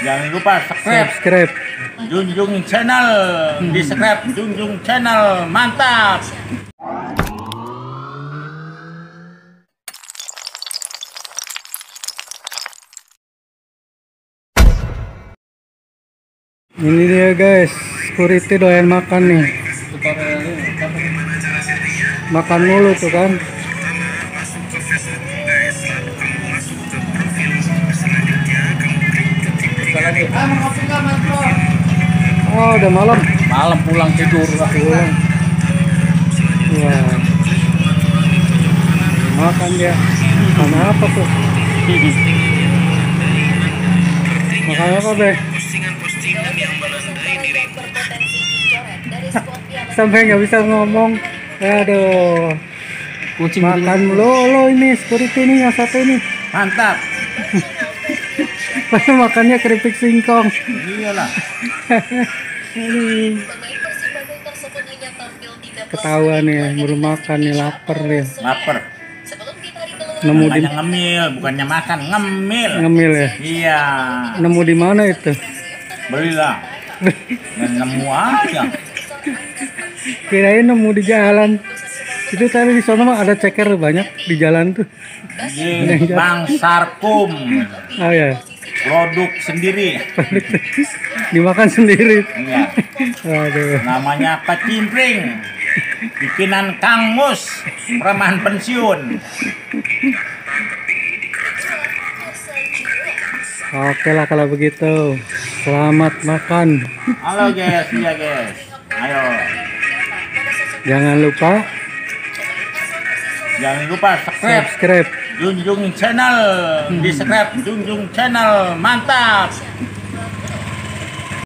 Jangan lupa subscribe JunJun Channel. Di subscribe JunJun Channel. Mantap. Ini dia guys, security doyan makan nih. Makan mulu tuh kan. Oh udah malam. Malam pulang tidur. Pulang. Ya. Makan dia. Makan apa tuh? Makan apa deh? Sampai nggak bisa ngomong, aduh, kucing makan lo ini security ini yang satu ini mantap. Pas makannya keripik singkong. Iyalah. Ketahuan ya, belum makan nih, lapar ya. Lapar. Nemu di ngemil, bukannya makan ngemil. Ngemil ya. Iya. Nemu di mana itu? Belilah. Nemu aja. Kirain nemu di jalan. Itu tadi di sana mah ada ceker banyak di jalan tuh. Di Bang Sarkum. Oh ya. Produk sendiri. Dimakan sendiri. Iya. Waduh. Namanya kecimpring. Bikinan Kang Mus, perumahan pensiun. Oke lah kalau begitu. Selamat makan. Halo guys, iya guys. Ayo. Jangan lupa subscribe JunJun Channel. Di subscribe JunJun Channel. Mantap.